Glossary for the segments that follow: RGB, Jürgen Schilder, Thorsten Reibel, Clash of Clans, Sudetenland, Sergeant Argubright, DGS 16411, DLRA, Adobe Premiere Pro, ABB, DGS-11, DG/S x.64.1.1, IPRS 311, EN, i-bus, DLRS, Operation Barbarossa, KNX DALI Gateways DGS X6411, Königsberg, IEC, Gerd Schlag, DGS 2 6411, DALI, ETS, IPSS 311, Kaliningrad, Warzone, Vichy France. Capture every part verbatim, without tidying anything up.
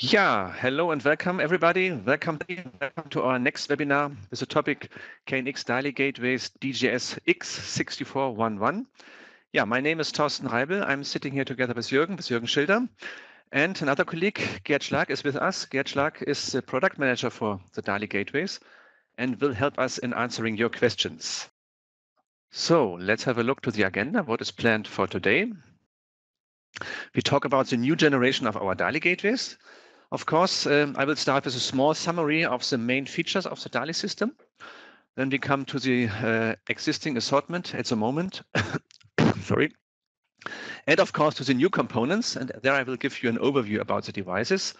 Yeah, hello and welcome everybody. Welcome to our next webinar with the topic K N X DALI Gateways D G S X six four one one. Yeah, my name is Thorsten Reibel. I'm sitting here together with Jürgen, with Jürgen Schilder. And another colleague, Gerd Schlag, is with us. Gerd Schlag is the product manager for the DALI Gateways and will help us in answering your questions. So let's have a look to the agenda, what is planned for today. We talk about the new generation of our DALI Gateways. Of course, um, I will start with a small summary of the main features of the DALI system. Then we come to the uh, existing assortment at the moment. Sorry. And of course, to the new components. And there I will give you an overview about the devices,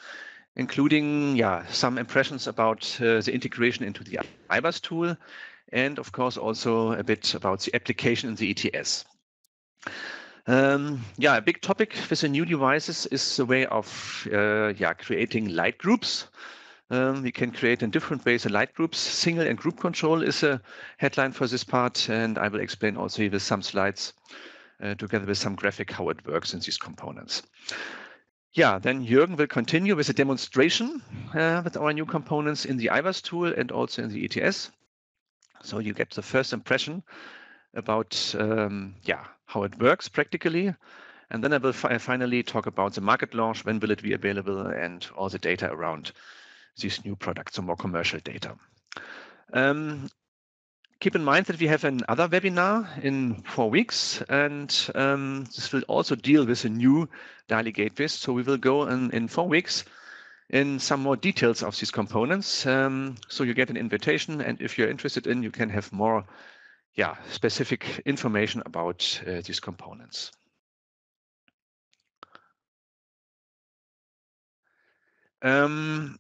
including yeah, some impressions about uh, the integration into the i-bus tool. And of course, also a bit about the application in the E T S. Um, yeah, a big topic with the new devices is the way of uh, yeah, creating light groups. Um, we can create in different ways the light groups. Single and group control is a headline for this part, and I will explain also with some slides uh, together with some graphic how it works in these components. Yeah, then Jürgen will continue with a demonstration uh, with our new components in the i-bus tool and also in the E T S. So you get the first impression about um, yeah, how it works practically. And then I will fi finally talk about the market launch, when will it be available, and all the data around these new products, so more commercial data. Um, keep in mind that we have another webinar in four weeks, and um, this will also deal with the new DALI Gateways. So we will go in, in four weeks in some more details of these components. Um, so you get an invitation, and if you're interested in, you can have more Yeah, specific information about uh, these components. Um,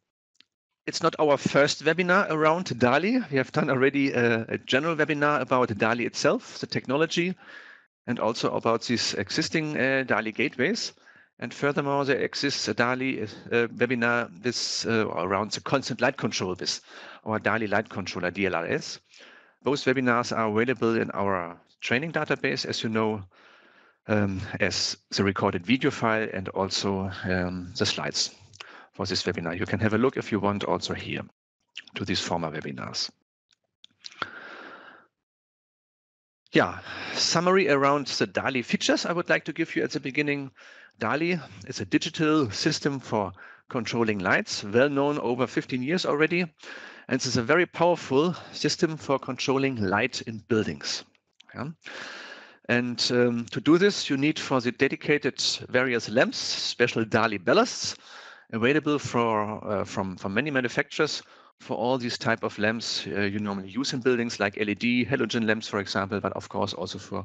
it's not our first webinar around DALI. We have done already a, a general webinar about DALI itself, the technology, and also about these existing uh, DALI gateways. And furthermore, there exists a DALI uh, webinar this, uh, around the constant light control with our DALI light controller, D L R S. Those webinars are available in our training database, as you know, um, as the recorded video file and also um, the slides for this webinar. You can have a look if you want also here to these former webinars. Yeah, summary around the DALI features I would like to give you at the beginning. DALI is a digital system for controlling lights, well known over fifteen years already. And this is a very powerful system for controlling light in buildings. Yeah. And um, to do this, you need for the dedicated various lamps, special DALI ballasts available for, uh, from, from many manufacturers for all these type of lamps uh, you normally use in buildings, like L E D, halogen lamps, for example, but of course also for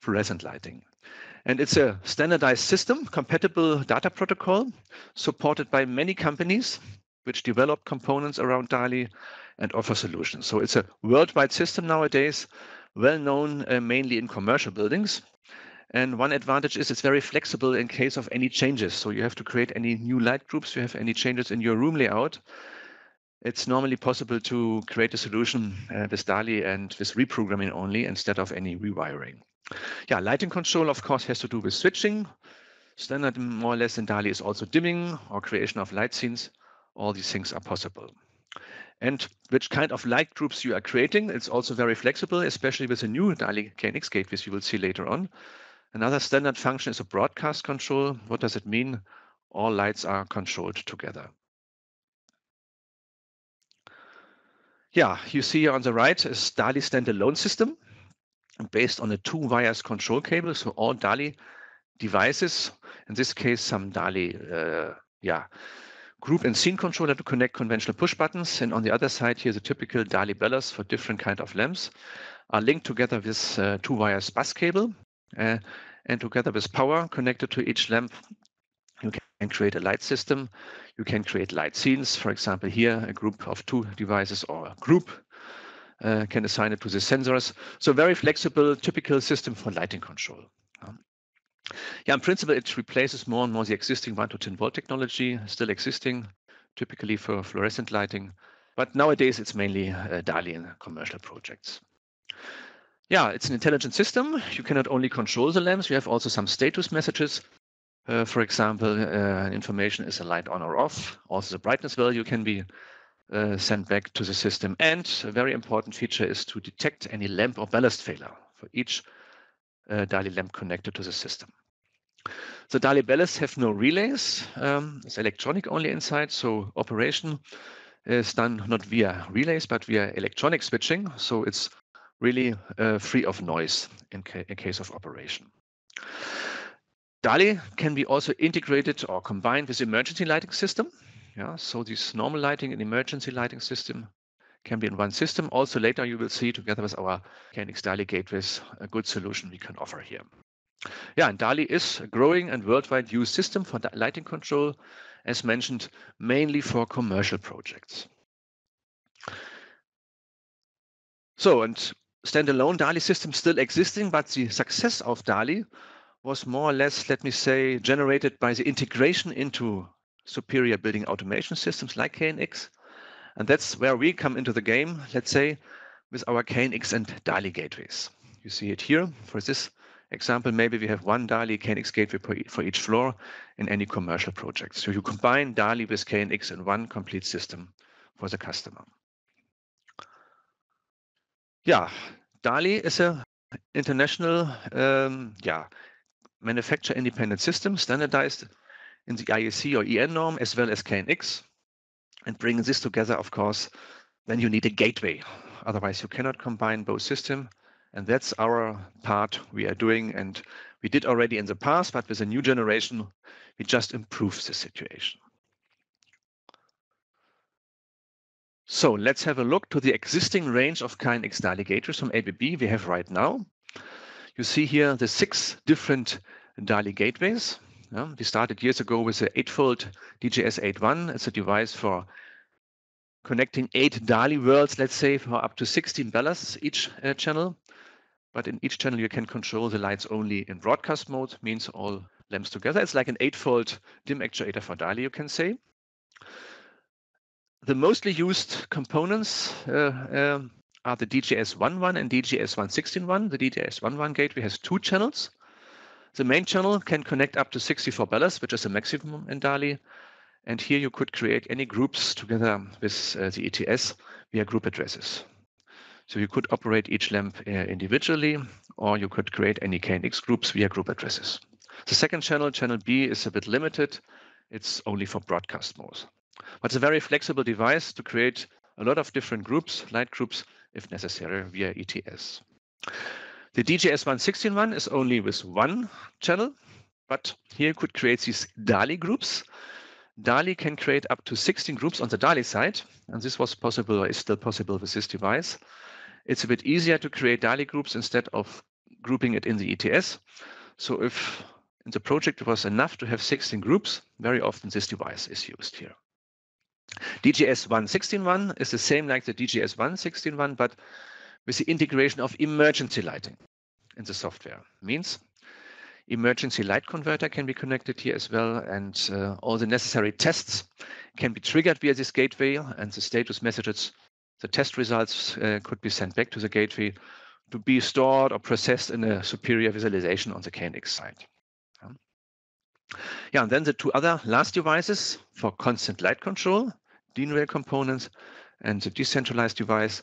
fluorescent lighting. And it's a standardized system, compatible data protocol, supported by many companies, which develop components around DALI and offer solutions. So it's a worldwide system nowadays, well known uh, mainly in commercial buildings. And one advantage is it's very flexible in case of any changes. So you have to create any new light groups, you have any changes in your room layout. It's normally possible to create a solution uh, with DALI and with reprogramming only instead of any rewiring. Yeah, lighting control, of course, has to do with switching. Standard more or less in DALI is also dimming or creation of light scenes. All these things are possible. And which kind of light groups you are creating, it's also very flexible, especially with the new DALI K N X gateways you will see later on. Another standard function is a broadcast control. What does it mean? All lights are controlled together. Yeah, you see here on the right is DALI standalone system based on a two wires control cable. So all DALI devices, in this case, some DALI, uh, yeah, group and scene controller to connect conventional push buttons. And on the other side here, the typical DALI ballasts for different kind of lamps are linked together with uh, two wires bus cable uh, and together with power connected to each lamp. You can create a light system. You can create light scenes. For example, here, a group of two devices or a group uh, can assign it to the sensors. So very flexible, typical system for lighting control. Um, Yeah, in principle, it replaces more and more the existing one to ten volt technology, still existing, typically for fluorescent lighting. But nowadays, it's mainly uh, DALI in commercial projects. Yeah, it's an intelligent system. You cannot only control the lamps. You have also some status messages Uh, for example, uh, information is a light on or off. Also, the brightness value can be uh, sent back to the system. And a very important feature is to detect any lamp or ballast failure for each uh, DALI lamp connected to the system. The DALI ballasts have no relays. Um, it's electronic only inside, so operation is done not via relays, but via electronic switching. So it's really uh, free of noise in, ca in case of operation. DALI can be also integrated or combined with emergency lighting system. Yeah, so this normal lighting and emergency lighting system can be in one system. Also later you will see together with our K N X DALI Gateways a good solution we can offer here. Yeah, and DALI is a growing and worldwide used system for lighting control, as mentioned, mainly for commercial projects. So, and standalone DALI systems still existing, but the success of DALI was more or less, let me say, generated by the integration into superior building automation systems like K N X. And that's where we come into the game, let's say, with our K N X and DALI gateways. You see it here. For this example, maybe we have one DALI K N X gateway for each floor in any commercial project. So you combine DALI with K N X in one complete system for the customer. Yeah, DALI is an international, um, yeah, manufacturer-independent system standardized in the I E C or E N norm as well as K N X, and bringing this together, of course, then you need a gateway. Otherwise, you cannot combine both systems, and that's our part we are doing, and we did already in the past, but with a new generation, we just improve the situation. So let's have a look to the existing range of K N X DALI gateways from A B B we have right now. You see here the six different DALI gateways. Yeah, we started years ago with the eightfold D G S eight one. It's a device for connecting eight DALI worlds, let's say, for up to sixteen ballasts each uh, channel. But in each channel, you can control the lights only in broadcast mode, means all lamps together. It's like an eightfold dim actuator for DALI, you can say. The mostly used components uh, uh, are the D G S eleven and D G S one six one one. The D G S eleven gateway has two channels. The main channel can connect up to sixty-four ballasts, which is the maximum in DALI. And here you could create any groups together with uh, the E T S via group addresses. So you could operate each lamp uh, individually, or you could create any K N X groups via group addresses. The second channel, channel B, is a bit limited. It's only for broadcast mode. But it's a very flexible device to create a lot of different groups, light groups, if necessary, via E T S. The D G S one six one is only with one channel, but here you could create these DALI groups. DALI can create up to sixteen groups on the DALI side, and this was possible or is still possible with this device. It's a bit easier to create DALI groups instead of grouping it in the E T S. So if in the project it was enough to have sixteen groups, very often this device is used here. D G S one six one is the same like the D G S one six one, but with the integration of emergency lighting in the software. Means emergency light converter can be connected here as well, and uh, all the necessary tests can be triggered via this gateway, and the status messages, the test results uh, could be sent back to the gateway to be stored or processed in a superior visualization on the K N X side. Yeah, and then the two other last devices for constant light control, DIN rail components and the decentralized device.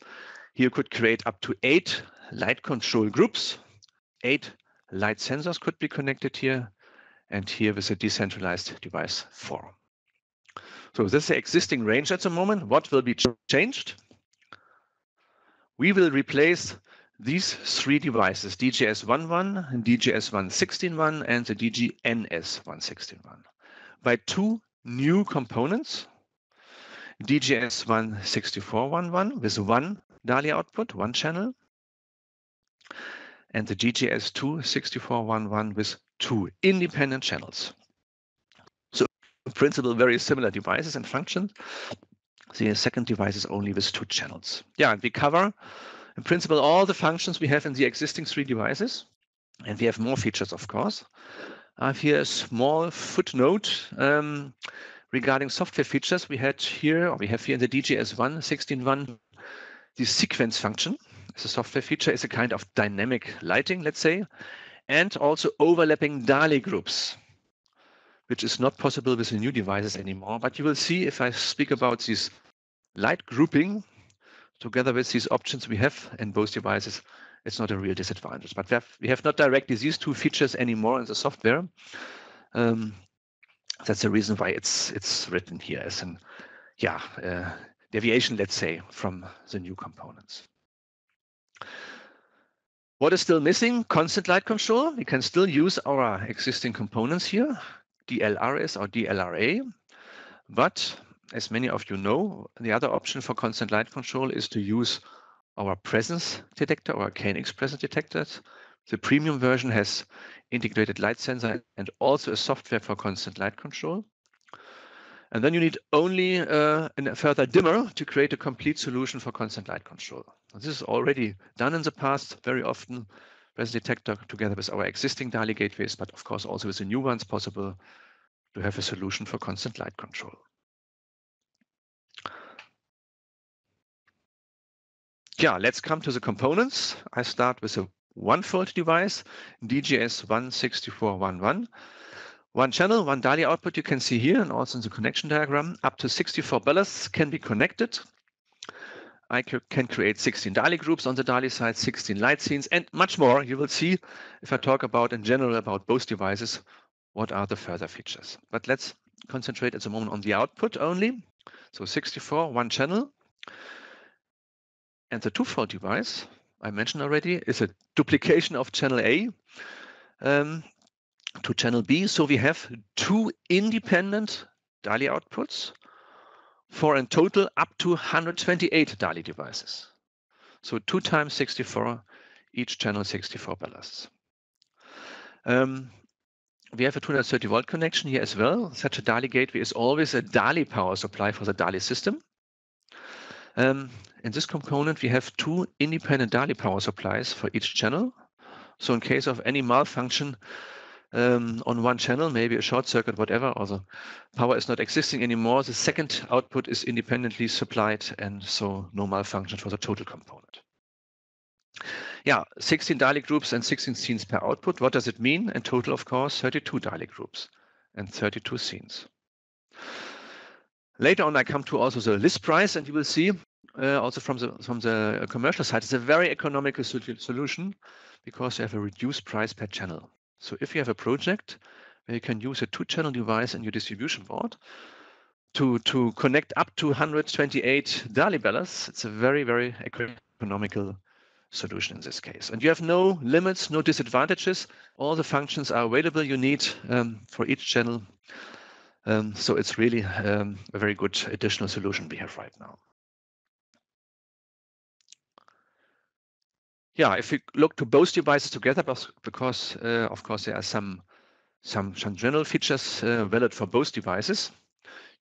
Here you could create up to eight light control groups. Eight light sensors could be connected here, and here with a decentralized device four. So this is the existing range at the moment. What will be ch changed? We will replace these three devices, D G S eleven, D G S one six one, and the D G N S one six one, by two new components, D G S one six four one one with one DALI output, one channel, and the D G S two six four one one with two independent channels. So in principle, very similar devices and functions. The second device is only with two channels. Yeah, and we cover in principle all the functions we have in the existing three devices, and we have more features, of course. I have here a small footnote um, regarding software features. We had here, or we have here in the D G S one six one, the sequence function. It's a software feature. It's a kind of dynamic lighting, let's say, and also overlapping DALI groups. which is not possible with the new devices anymore. But you will see if I speak about this light grouping together with these options we have in both devices, it's not a real disadvantage. But we have, we have not directly these two features anymore in the software. Um, that's the reason why it's it's written here as an yeah uh, deviation, let's say, from the new components. What is still missing? Constant light control. We can still use our existing components here, D L R S or D L R A. But as many of you know, the other option for constant light control is to use our presence detector or K N X presence detectors. The premium version has integrated light sensor and also a software for constant light control. And then you need only uh, a further dimmer to create a complete solution for constant light control. This is already done in the past very often. Presence detector together with our existing DALI gateways, but of course also with the new ones possible to have a solution for constant light control. Yeah, let's come to the components. I start with a one-volt device, D G S one six four one one. One channel, one DALI output, you can see here and also in the connection diagram. Up to sixty-four ballasts can be connected. I can create sixteen DALI groups on the DALI side, sixteen light scenes, and much more. You will see if I talk about in general about both devices, what are the further features. But let's concentrate at the moment on the output only. So sixty-four, one channel. And the two-fold device, I mentioned already, is a duplication of channel A. Um, to channel B, so we have two independent DALI outputs for in total up to one hundred twenty-eight DALI devices. So two times sixty-four, each channel sixty-four ballasts. Um, we have a two hundred thirty volt connection here as well. Such a DALI gateway is always a DALI power supply for the DALI system. Um, in this component, we have two independent DALI power supplies for each channel. So in case of any malfunction, Um, on one channel, maybe a short circuit, whatever, or the power is not existing anymore, the second output is independently supplied and so no malfunction for the total component. Yeah, sixteen DALI groups and sixteen scenes per output. What does it mean? In total, of course, thirty-two DALI groups and thirty-two scenes. Later on, I come to also the list price, and you will see uh, also from the, from the commercial side, it's a very economical solution because you have a reduced price per channel. So if you have a project where you can use a two-channel device in your distribution board to, to connect up to one hundred twenty-eight DALI ballasts, it's a very, very economical solution in this case. And you have no limits, no disadvantages. All the functions are available you need um, for each channel. Um, so it's really um, a very good additional solution we have right now. Yeah, if you look to both devices together, because uh, of course there are some some general features uh, valid for both devices.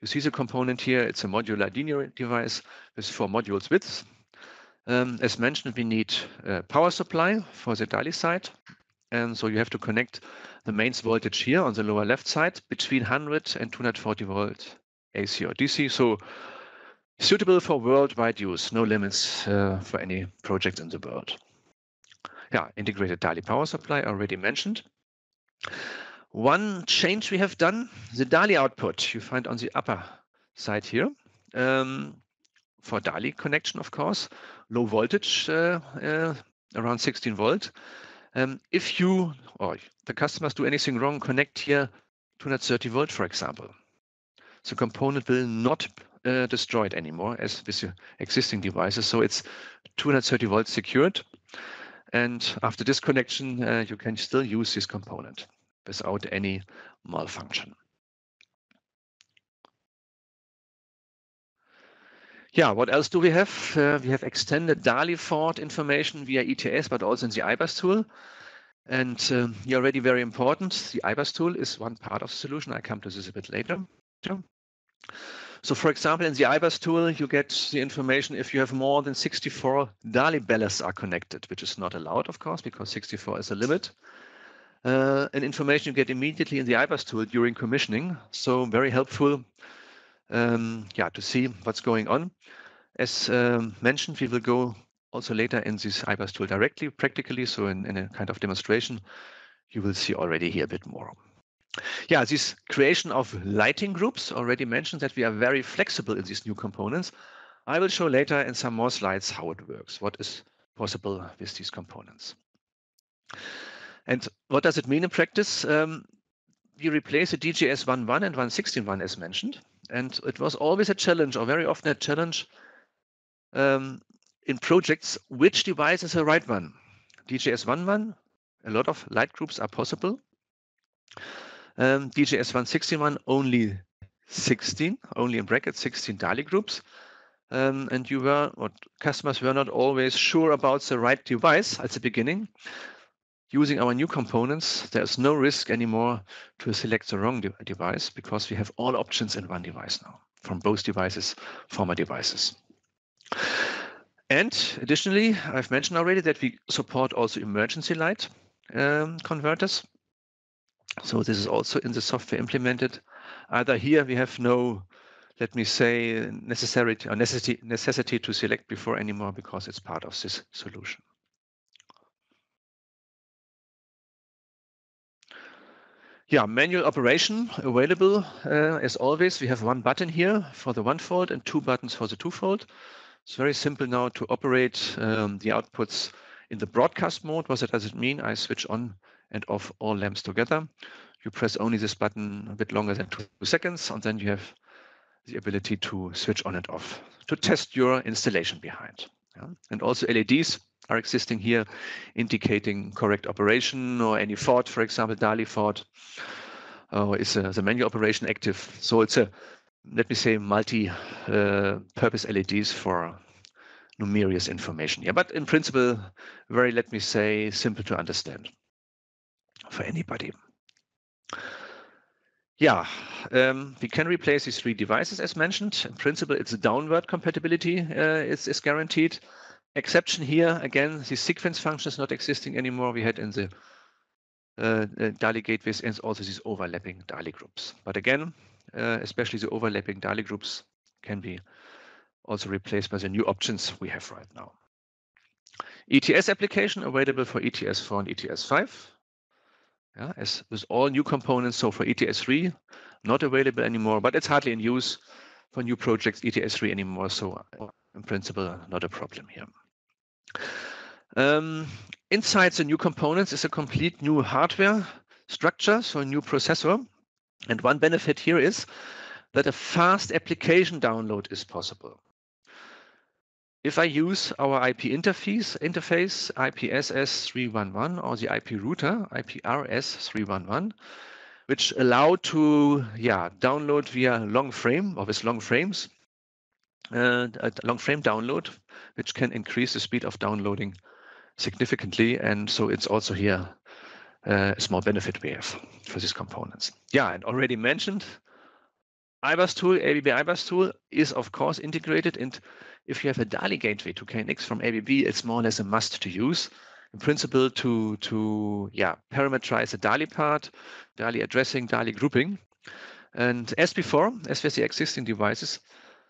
You see the component here. It's a modular linear device with four modules widths. Um, as mentioned, we need a power supply for the DALI side, and so you have to connect the mains voltage here on the lower left side between one hundred and two hundred forty volt A C or D C. So suitable for worldwide use. No limits uh, for any project in the world. Yeah, integrated DALI power supply already mentioned. One change we have done, the DALI output you find on the upper side here. Um, for DALI connection, of course, low voltage, uh, uh, around sixteen volt. Um, if you or the customers do anything wrong, connect here two hundred thirty volt, for example. The component will not uh, destroy it anymore as with your existing devices. So it's two hundred thirty volt secured. And after disconnection, uh, you can still use this component without any malfunction. Yeah, what else do we have? Uh, we have extended DALI forward information via E T S, but also in the i-bus tool. And uh, here already very important, the i-bus tool is one part of the solution. I come to this a bit later. So, for example, in the i-bus tool, you get the information if you have more than sixty-four DALI ballasts are connected, which is not allowed, of course, because sixty-four is a limit. Uh, and information you get immediately in the i-bus tool during commissioning. So very helpful um, yeah, to see what's going on. As um, mentioned, we will go also later in this i-bus tool directly, practically. So in, in a kind of demonstration, you will see already here a bit more. Yeah, this creation of lighting groups already mentioned that we are very flexible in these new components. I will show later in some more slides how it works, what is possible with these components. And what does it mean in practice? Um, we replace the D G S eleven and one sixteen one as mentioned, and it was always a challenge, or very often a challenge um, in projects, which device is the right one? D G S eleven, a lot of light groups are possible. Um, D G S one sixteen one, only sixteen, only in brackets sixteen DALI groups. Um, and you were, or customers were not always sure about the right device at the beginning. Using our new components, there's no risk anymore to select the wrong de device because we have all options in one device now, from both devices, former devices. And additionally, I've mentioned already that we support also emergency light um, converters. So this is also in the software implemented. Either here we have no, let me say, necessary or necessity necessity to select before anymore because it's part of this solution. Yeah, manual operation available uh, as always. We have one button here for the one-fold and two buttons for the two-fold. It's very simple now to operate um, the outputs in the broadcast mode. What does it mean? I switch on and off all lamps together. You press only this button a bit longer than two seconds, and then you have the ability to switch on and off to test your installation behind. Yeah. And also L E Ds are existing here, indicating correct operation or any fault, for example, DALI fault, or is uh, the manual operation active? So it's a, let me say, multi-purpose uh, L E Ds for numerous information. Yeah, but in principle, very, let me say, simple to understand for anybody. Yeah, um, we can replace these three devices as mentioned. In principle, it's a downward compatibility uh, is, is guaranteed. Exception here, again, the sequence function is not existing anymore. We had in the uh, DALI gateways and also these overlapping DALI groups. But again, uh, especially the overlapping DALI groups can be also replaced by the new options we have right now. E T S application available for E T S four and E T S five. Yeah, as with all new components, so for E T S three, not available anymore, but it's hardly in use for new projects, E T S three anymore, so in principle, not a problem here. Um, inside the new components is a complete new hardware structure, so a new processor. And one benefit here is that a fast application download is possible. If I use our I P interface, interface I P S S three eleven or the I P router I P R S three eleven, which allow to yeah download via long frame or with long frames, uh, a long frame download, which can increase the speed of downloading significantly, and so it's also here uh, a small benefit we have for these components. Yeah, and already mentioned, i-bus tool, A B B i-bus tool is of course integrated, and if you have a DALI gateway to K N X from A B B, it's more or less a must to use. In principle, to to yeah parameterize the DALI part, DALI addressing, DALI grouping, and as before, as with the existing devices,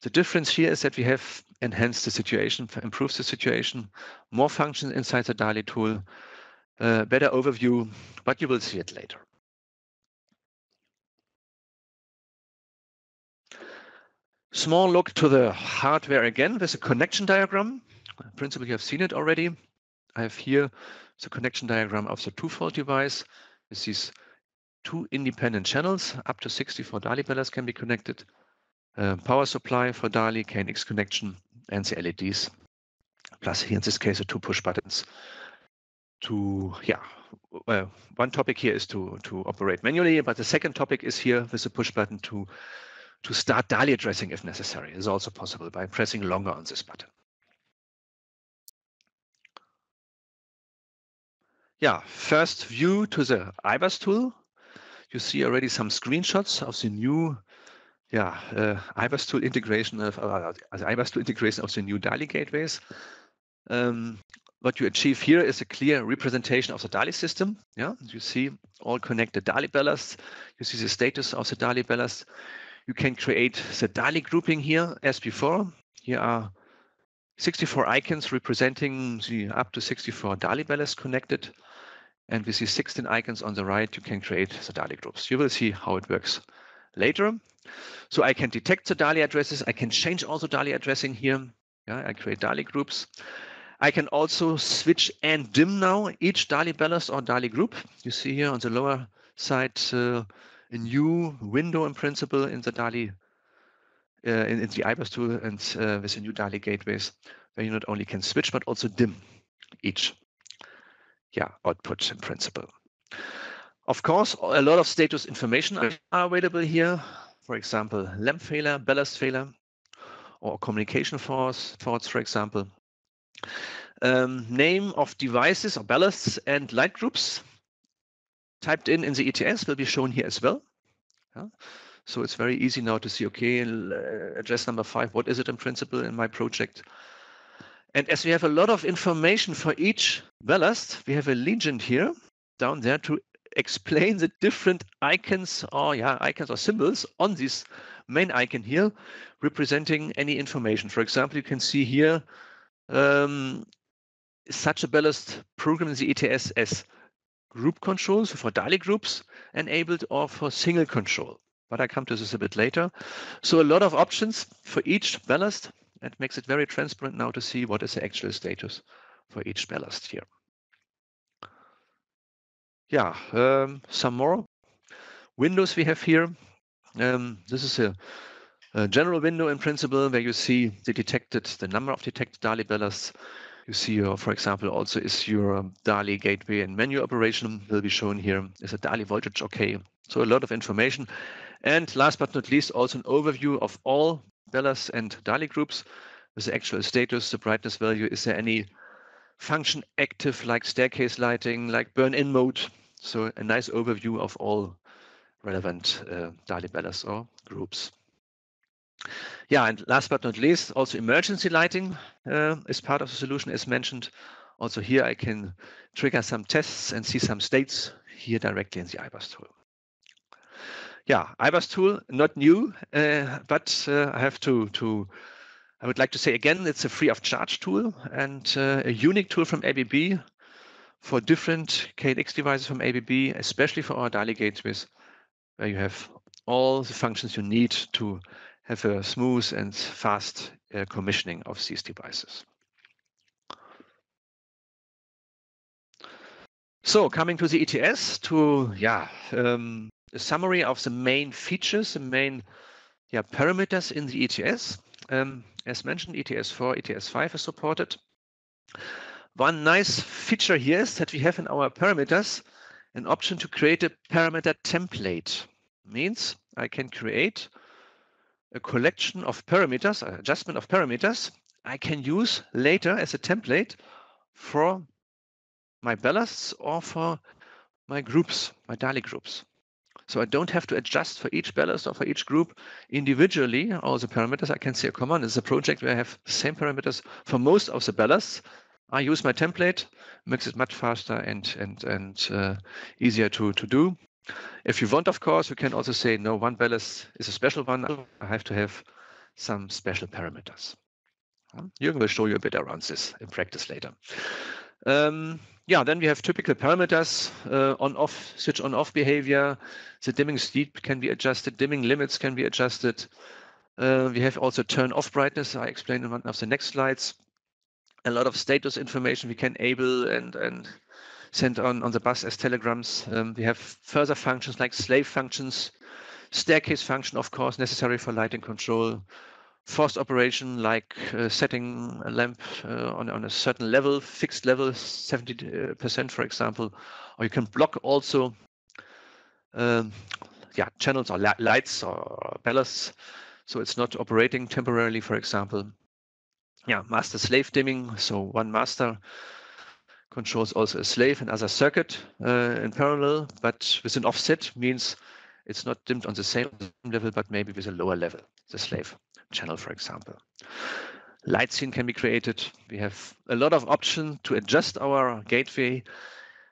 the difference here is that we have enhanced the situation, improved the situation, more functions inside the DALI tool, uh, better overview, but you will see it later. Small look to the hardware again with a connection diagram. In principle, you have seen it already. I have here the connection diagram of the two-fold device with these two independent channels. Up to sixty-four DALI pillars can be connected. Uh, power supply for DALI, K N X connection, and the L E Ds. Plus here in this case, the two push buttons. To yeah, well, one topic here is to to operate manually, but the second topic is here with the push button to. to start DALI addressing if necessary is also possible by pressing longer on this button. Yeah, first view to the i-bus tool. You see already some screenshots of the new yeah, uh, i-bus tool integration of uh, the i-bus tool integration of the new DALI gateways. Um, what you achieve here is a clear representation of the DALI system. Yeah, you see all connected DALI ballasts. You see the status of the DALI ballast. You can create the DALI grouping here as before. Here are sixty-four icons representing the up to sixty-four DALI ballasts connected. And we see sixteen icons on the right. You can create the DALI groups. You will see how it works later. So I can detect the DALI addresses. I can change also DALI addressing here. Yeah, I create DALI groups. I can also switch and dim now each DALI ballast or DALI group. You see here on the lower side uh, a new window in principle in the DALI, uh, in, in the i-bus tool, and uh, with the new DALI gateways, where you not only can switch but also dim each yeah, output in principle. Of course, a lot of status information are available here. For example, lamp failure, ballast failure, or communication faults, faults for example. Um, name of devices or ballasts and light groups typed in in the E T S will be shown here as well. Yeah. So it's very easy now to see, okay, address number five, what is it in principle in my project? And as we have a lot of information for each ballast, we have a legend here down there to explain the different icons or yeah, icons or symbols on this main icon here, representing any information. For example, you can see here, Um, such a ballast program in the E T S as group control, so for DALI groups enabled or for single control. But I come to this a bit later. So a lot of options for each ballast. That makes it very transparent now to see what is the actual status for each ballast here. Yeah, um, some more windows we have here. Um, this is a A general window in principle where you see the detected, the number of detected DALI ballasts. You see, your, for example, also is your DALI gateway and menu operation will be shown here. Is a DALI voltage okay? So a lot of information. And last but not least, also an overview of all ballasts and DALI groups with the actual status, the brightness value. Is there any function active like staircase lighting, like burn-in mode? So a nice overview of all relevant uh, DALI ballasts or groups. Yeah, and last but not least, also emergency lighting uh, is part of the solution, as mentioned. Also here I can trigger some tests and see some states here directly in the i-bus tool. Yeah, i-bus tool, not new, uh, but uh, I have to, to, I would like to say again, it's a free of charge tool and uh, a unique tool from A B B for different K N X devices from A B B, especially for our DALI gateways, where you have all the functions you need to have a smooth and fast uh, commissioning of these devices. So coming to the E T S, to yeah, um, a summary of the main features, the main yeah, parameters in the E T S. Um, as mentioned, E T S four, E T S five is supported. One nice feature here is that we have in our parameters an option to create a parameter template. Means I can create a collection of parameters, adjustment of parameters, I can use later as a template for my ballasts or for my groups, my DALI groups. So I don't have to adjust for each ballast or for each group individually all the parameters. I can say, oh, come on, this is a project where I have the same parameters for most of the ballasts. I use my template, makes it much faster and, and, and uh, easier to, to do. If you want, of course, you can also say, no, one ballast is a special one. I have to have some special parameters. Jürgen will show you a bit around this in practice later. Um, yeah, then we have typical parameters, uh, on-off, switch-on-off behavior. The dimming speed can be adjusted. Dimming limits can be adjusted. Uh, we have also turn-off brightness. I explained in one of the next slides. A lot of status information we can enable and and. sent on, on the bus as telegrams. Um, we have further functions like slave functions, staircase function, of course, necessary for lighting control, forced operation like uh, setting a lamp uh, on, on a certain level, fixed level, seventy percent, for example. Or you can block also um, yeah, channels or li lights or ballasts, so it's not operating temporarily, for example. Yeah, master-slave dimming, so one master controls also a slave and other circuit uh, in parallel, but with an offset means it's not dimmed on the same level, but maybe with a lower level, the slave channel, for example. Light scene can be created. We have a lot of options to adjust our gateway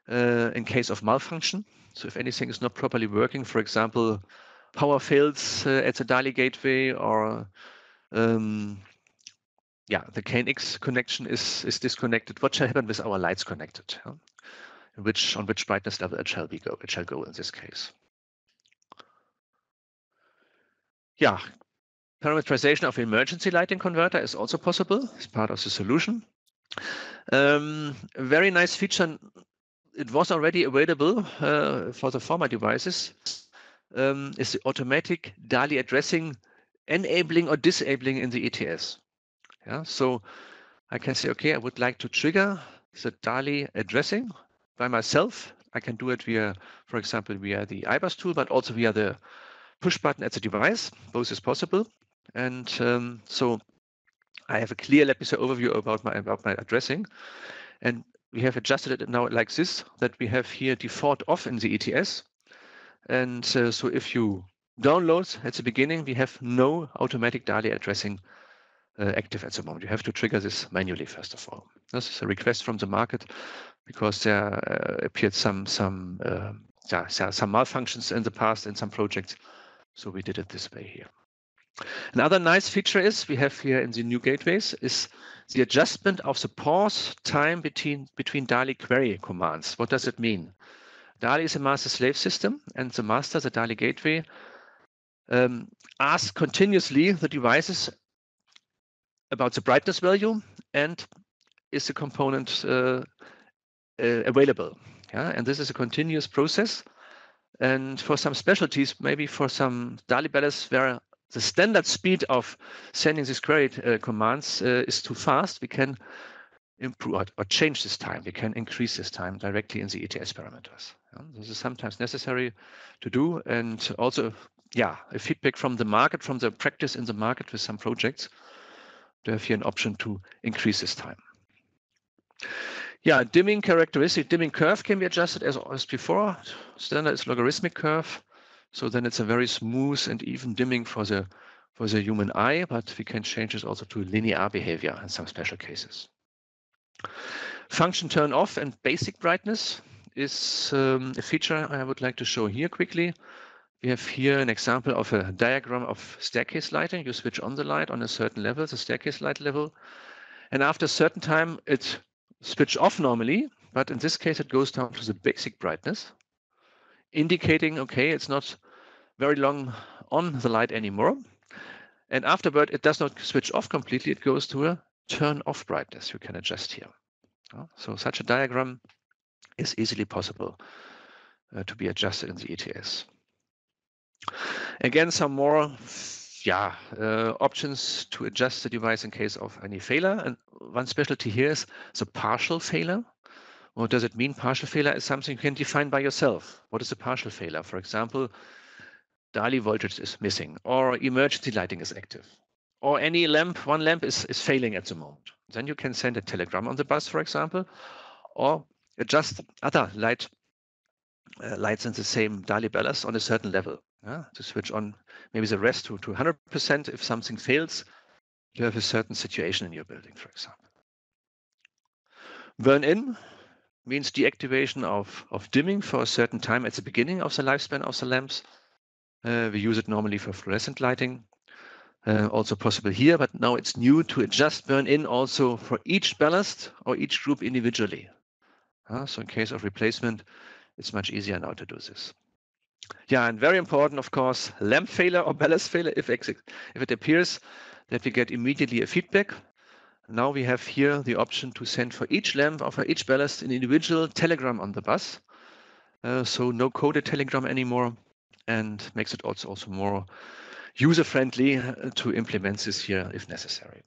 uh, in case of malfunction. So if anything is not properly working, for example, power fails uh, at the DALI gateway or um, Yeah, the K N X connection is, is disconnected. What shall happen with our lights connected? which on which brightness level it shall be go it shall go in this case. Yeah, parameterization of emergency lighting converter is also possible as part of the solution. Um, very nice feature. It was already available uh, for the former devices. Um, is the automatic DALI addressing, enabling or disabling in the E T S. Yeah, so I can say, okay, I would like to trigger the DALI addressing by myself. I can do it via, for example, via the i-bus tool, but also via the push button at the device. Both is possible. And um, so I have a clear, let me say, overview about my about my addressing. And we have adjusted it now like this, that we have here default off in the E T S. And uh, so if you download at the beginning, we have no automatic DALI addressing uh, active at the moment. You have to trigger this manually, first of all. This is a request from the market because there uh, appeared some some uh, yeah, some malfunctions in the past in some projects. So we did it this way here. Another nice feature is we have here in the new gateways is the adjustment of the pause time between between DALI query commands. What does it mean? DALI is a master-slave system, and the master, the DALI gateway, um, asks continuously the devices about the brightness value and is the component uh, uh, available. Yeah, and this is a continuous process. And for some specialties, maybe for some DALI balance where the standard speed of sending these query uh, commands uh, is too fast, we can improve or, or change this time. We can increase this time directly in the E T S parameters. Yeah, this is sometimes necessary to do, and also, yeah, a feedback from the market, from the practice in the market with some projects, to have here an option to increase this time. Yeah, dimming characteristic, dimming curve can be adjusted as, as before. Standard is logarithmic curve, so then it's a very smooth and even dimming for the for the human eye. But we can change this also to linear behavior in some special cases. Function turn off and basic brightness is um, a feature I would like to show here quickly. We have here an example of a diagram of staircase lighting. You switch on the light on a certain level, the staircase light level, and after a certain time it switches off normally, but in this case it goes down to the basic brightness, indicating, okay, it's not very long on the light anymore. And afterward it does not switch off completely, it goes to a turn off brightness. You can adjust here. So such a diagram is easily possible uh, to be adjusted in the E T S. Again, some more yeah, uh, options to adjust the device in case of any failure. And one specialty here is the partial failure. What does it mean? Partial failure is something you can define by yourself. What is a partial failure? For example, DALI voltage is missing, or emergency lighting is active, or any lamp, one lamp is, is failing at the moment. Then you can send a telegram on the bus, for example, or adjust other light uh, lights in the same DALI ballast on a certain level. Yeah? To switch on maybe the rest to one hundred percent if something fails, you have a certain situation in your building, for example. Burn in means deactivation of, of dimming for a certain time at the beginning of the lifespan of the lamps. Uh, we use it normally for fluorescent lighting. Uh, also possible here, but now it's new to adjust burn in also for each ballast or each group individually. Uh, so in case of replacement, it's much easier now to do this. Yeah, and very important, of course, lamp failure or ballast failure. If, ex if it appears that we get immediately a feedback, now we have here the option to send for each lamp or for each ballast an individual telegram on the bus. Uh, so no coded telegram anymore, and makes it also, also more user-friendly to implement this here if necessary.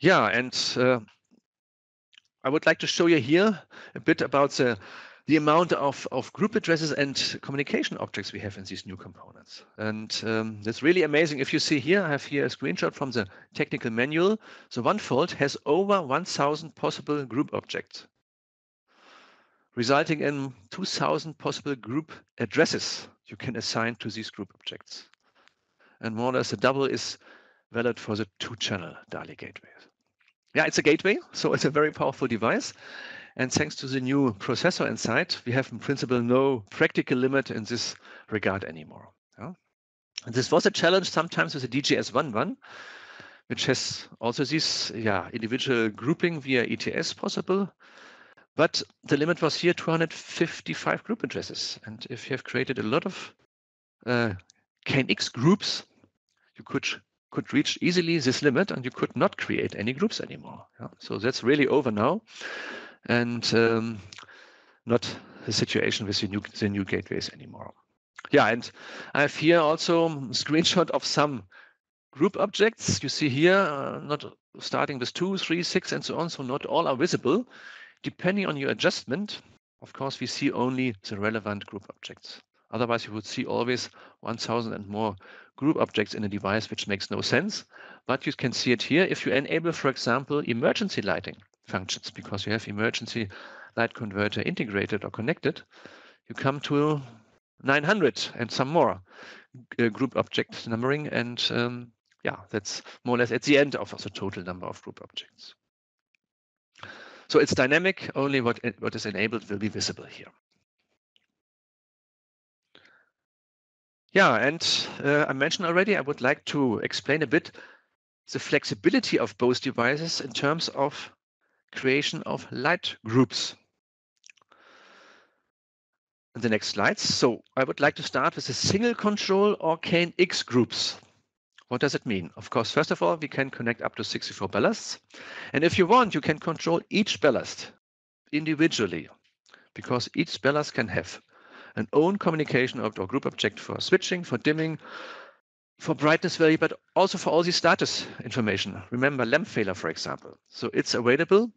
Yeah, and uh, I would like to show you here a bit about the, the amount of, of group addresses and communication objects we have in these new components. And um, that's really amazing. If you see here, I have here a screenshot from the technical manual. So OneFold has over one thousand possible group objects, resulting in two thousand possible group addresses you can assign to these group objects. And more or less, the double is valid for the two-channel DALI gateway. Yeah, it's a gateway, so it's a very powerful device. And thanks to the new processor inside, we have in principle no practical limit in this regard anymore. Yeah? And this was a challenge sometimes with the D G S one one, which has also this yeah, individual grouping via E T S possible. But the limit was here two hundred fifty-five group addresses. And if you have created a lot of uh, K N X groups, you could, could reach easily this limit and you could not create any groups anymore. Yeah? So that's really over now. And um, not the situation with the new, the new gateways anymore. Yeah, and I have here also a screenshot of some group objects. You see here, uh, not starting with two, three, six, and so on. So not all are visible. Depending on your adjustment, of course, we see only the relevant group objects. Otherwise, you would see always one thousand and more group objects in a device, which makes no sense. But you can see it here if you enable, for example, emergency lighting functions, because you have emergency light converter integrated or connected, you come to nine hundred and some more uh, group object numbering. And um, yeah, that's more or less at the end of the total number of group objects. So it's dynamic, only what, what is enabled will be visible here. Yeah, and uh, I mentioned already, I would like to explain a bit the flexibility of both devices in terms of creation of light groups. In the next slides. So I would like to start with a single control or K N X groups. What does it mean? Of course, first of all, we can connect up to sixty-four ballasts. And if you want, you can control each ballast individually, because each ballast can have an own communication or group object for switching, for dimming, for brightness value, but also for all the status information. Remember lamp failure, for example. So it's available,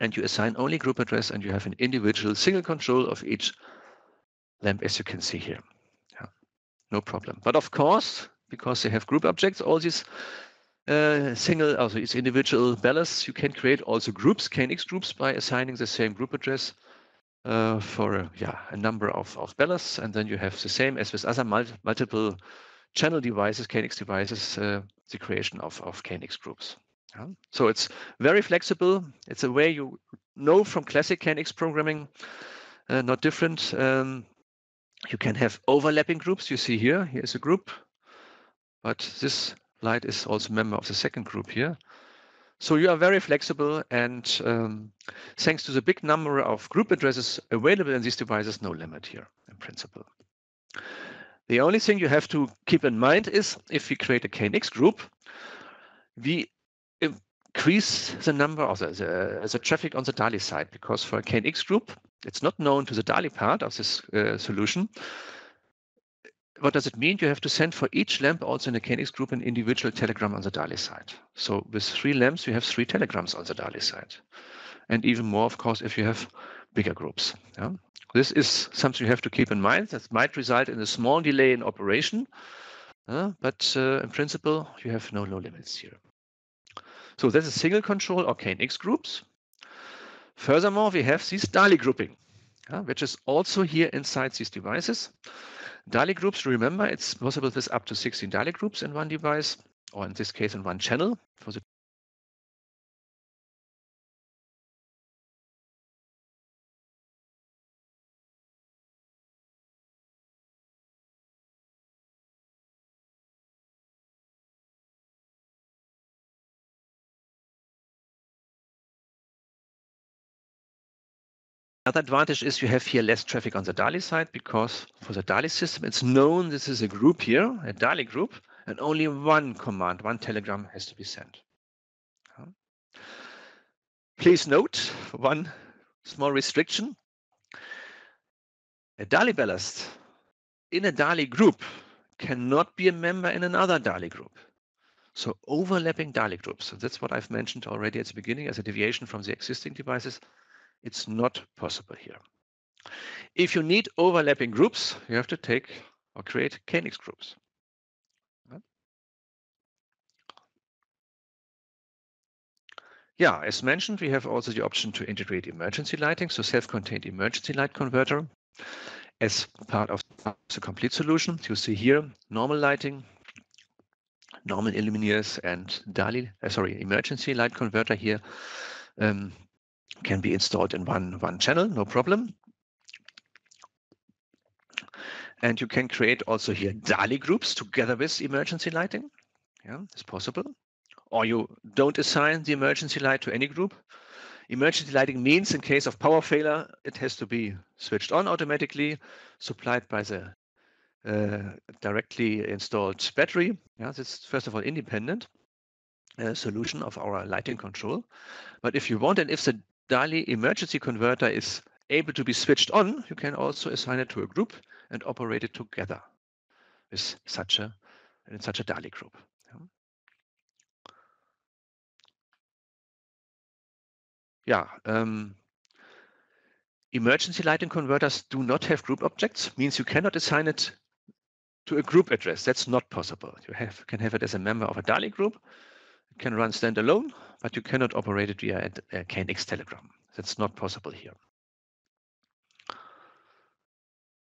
and you assign only group address, and you have an individual single control of each lamp, as you can see here. Yeah, no problem. But of course, because they have group objects, all these uh, single, also it's individual ballasts. You can create also groups, K N X groups, by assigning the same group address uh, for a, yeah, a number of, of ballasts. And then you have the same as with other mul multiple channel devices, K N X devices, uh, the creation of, of K N X groups. Yeah. So it's very flexible. It's a way you know from classic K N X programming, uh, not different. Um, you can have overlapping groups. You see here, here's a group. But this light is also a member of the second group here. So you are very flexible, and um, thanks to the big number of group addresses available in these devices, no limit here in principle. The only thing you have to keep in mind is if we create a K N X group, we increase the number of the, the, the traffic on the DALI side, because for a K N X group, it's not known to the DALI part of this uh, solution. What does it mean? You have to send for each lamp, also in the K N X group, an individual telegram on the DALI side. So with three lamps, you have three telegrams on the DALI side. And even more, of course, if you have bigger groups. Yeah? This is something you have to keep in mind. That might result in a small delay in operation. Uh, but uh, in principle, you have no low limits here. So that's a single control or K N X groups. Furthermore, we have this DALI grouping, yeah, which is also here inside these devices. DALI groups, remember, it's possible with up to sixteen DALI groups in one device, or in this case, in one channel. For the Another advantage is you have here less traffic on the DALI side, because for the DALI system, it's known this is a group here, a DALI group, and only one command, one telegram has to be sent. Please note one small restriction. A DALI ballast in a DALI group cannot be a member in another DALI group. So overlapping DALI groups, so that's what I've mentioned already at the beginning as a deviation from the existing devices. It's not possible here. If you need overlapping groups, you have to take or create K N X groups. Yeah, as mentioned, we have also the option to integrate emergency lighting, so self-contained emergency light converter as part of the complete solution. You see here normal lighting, normal illuminators, and DALI, uh, sorry, emergency light converter here. Um, can be installed in one, one channel, no problem. And you can create also here DALI groups together with emergency lighting. Yeah, it's possible. or you don't assign the emergency light to any group. Emergency lighting means in case of power failure, it has to be switched on automatically, supplied by the uh, directly installed battery. Yeah, that's first of all independent uh, solution of our lighting control. But if you want, and if the DALI emergency converter is able to be switched on, you can also assign it to a group and operate it together with such a, in such a DALI group. Yeah. Yeah, um, emergency lighting converters do not have group objects, means you cannot assign it to a group address. That's not possible. You have, can have it as a member of a DALI group. It can run standalone, but you cannot operate it via a, a K N X telegram. That's not possible here.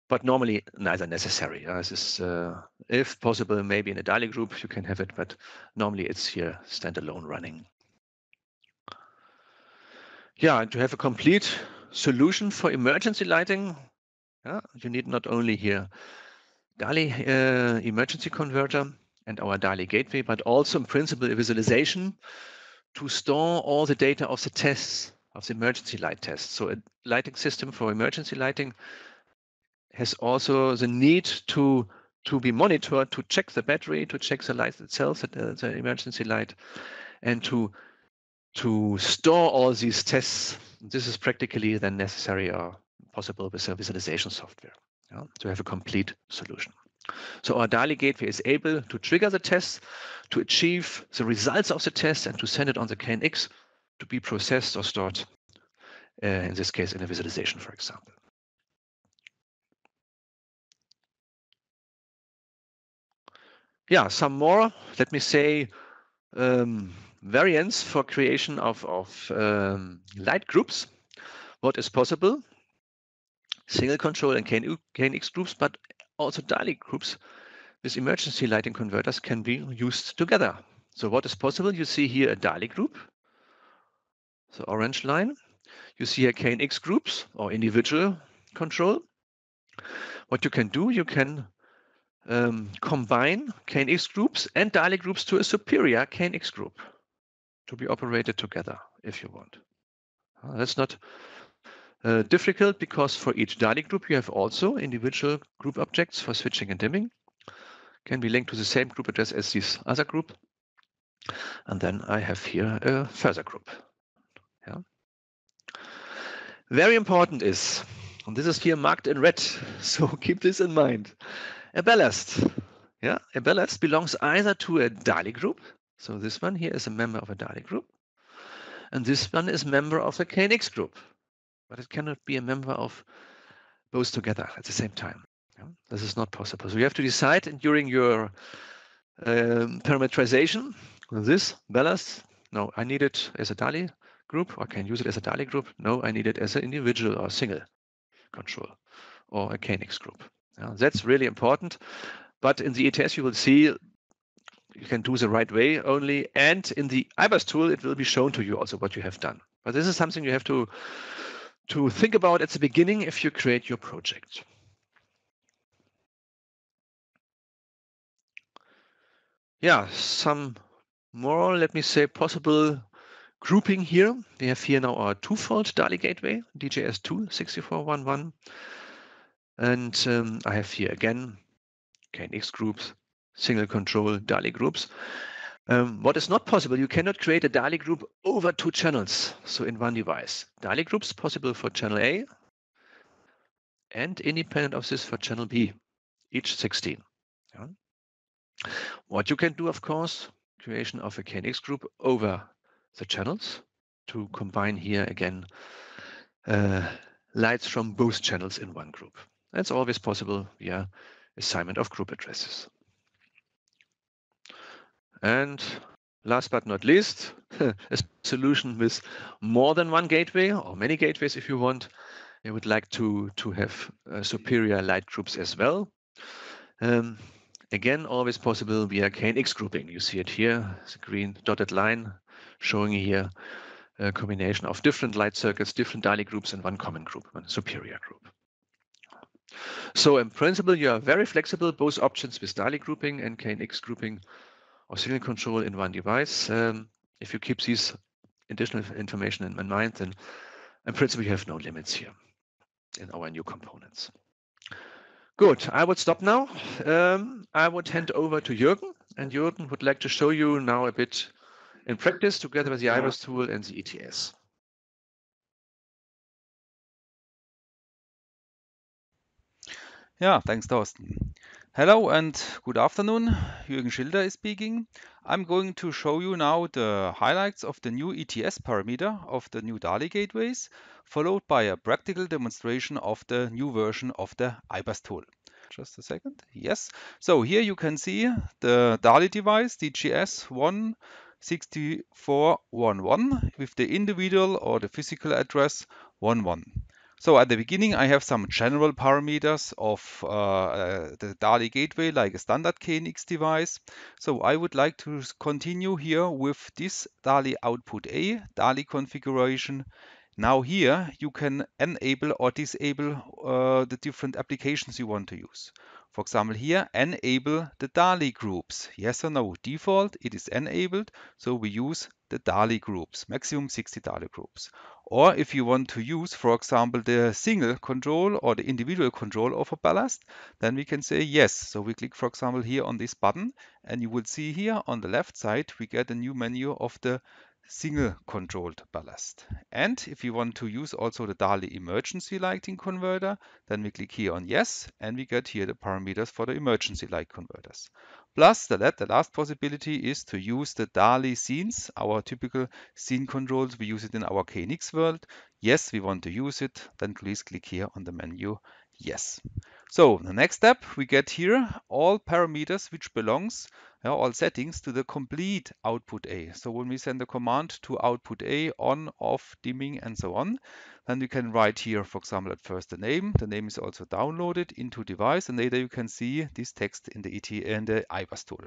But normally neither necessary. Uh, this is, uh, if possible, maybe in a DALI group you can have it, but normally it's here standalone running. Yeah, and to have a complete solution for emergency lighting, yeah, you need not only here DALI uh, emergency converter and our DALI gateway, but also in principle a visualization to store all the data of the tests, of the emergency light tests. So a lighting system for emergency lighting has also the need to to be monitored, to check the battery, to check the light itself, the, the emergency light, and to to store all these tests. This is practically then necessary or possible with a visualization software, yeah, to have a complete solution. So our DALI gateway is able to trigger the tests, to achieve the results of the tests, and to send it on the K N X to be processed or stored, uh, in this case in a visualization, for example. Yeah, some more, let me say, um, variants for creation of, of um, light groups. What is possible? Single control and K N X groups, but also DALI groups with emergency lighting converters can be used together. So what is possible? You see here a DALI group, the orange line. You see here K N X groups or individual control. What you can do, you can Um, combine K N X groups and DALI groups to a superior K N X group to be operated together if you want. Uh, that's not uh, difficult, because for each DALI group you have also individual group objects for switching and dimming, can be linked to the same group address as this other group. And then I have here a further group. Yeah. Very important is, and this is here marked in red, so keep this in mind, a ballast. Yeah, a ballast belongs either to a DALI group. So this one here is a member of a DALI group. And this one is a member of a K N X group. But it cannot be a member of both together at the same time. Yeah? This is not possible. So you have to decide during your um, parameterization, this ballast, no, I need it as a DALI group, or can use it as a DALI group. No, I need it as an individual or single control or a K N X group. Yeah, that's really important, but in the E T S you will see you can do the right way only, and in the i-bus tool it will be shown to you also what you have done. But this is something you have to to think about at the beginning if you create your project. Yeah, some more, let me say, possible grouping here. We have here now our twofold DALI gateway, D G S two sixty-four eleven. And um, I have here again K N X groups, single control DALI groups. Um, what is not possible, you cannot create a DALI group over two channels, so in one device. DALI groups possible for channel A and independent of this for channel B, each sixteen. Yeah. What you can do, of course, creation of a K N X group over the channels to combine here again uh, lights from both channels in one group. That's always possible via assignment of group addresses. And last but not least, a solution with more than one gateway, or many gateways if you want. I would like to, to have uh, superior light groups as well. Um, again, always possible via K N X grouping. You see it here, the green dotted line showing here a combination of different light circuits, different DALI groups, and one common group, one superior group. So in principle, you are very flexible, both options with DALI grouping and K N X grouping auxiliary control in one device. Um, if you keep these additional information in mind, then in principle, you have no limits here in our new components. Good, I would stop now. Um, I would hand over to Jürgen, and Jürgen would like to show you now a bit in practice together with the i-bus tool and the E T S. Yeah, thanks, Thorsten. Hello and good afternoon. Jürgen Schilder is speaking. I'm going to show you now the highlights of the new E T S parameter of the new DALI gateways, followed by a practical demonstration of the new version of the i-bus tool. Just a second. Yes. So here you can see the DALI device D G S one six four one one with the individual or the physical address eleven. So at the beginning, I have some general parameters of uh, the DALI gateway, like a standard K N X device. So I would like to continue here with this DALI output A, DALI configuration. Now here, you can enable or disable uh, the different applications you want to use. For example, here, enable the DALI groups. Yes or no? Default, it is enabled, so we use the DALI groups, maximum sixty DALI groups. Or if you want to use, for example, the single control or the individual control of a ballast, then we can say yes. So we click, for example, here on this button, and you will see here on the left side, we get a new menu of the single controlled ballast. And if you want to use also the DALI emergency lighting converter, then we click here on yes, and we get here the parameters for the emergency light converters. Plus, the, the last possibility is to use the DALI scenes, our typical scene controls. We use it in our K N X world. Yes, we want to use it. Then please click here on the menu, yes. So the next step, we get here all parameters which belongs, yeah, all settings to the complete output A. So when we send the command to output A, on, off, dimming, and so on, then you can write here, for example, at first the name. The name is also downloaded into device, and later you can see this text in the E T S and the i-bus tool.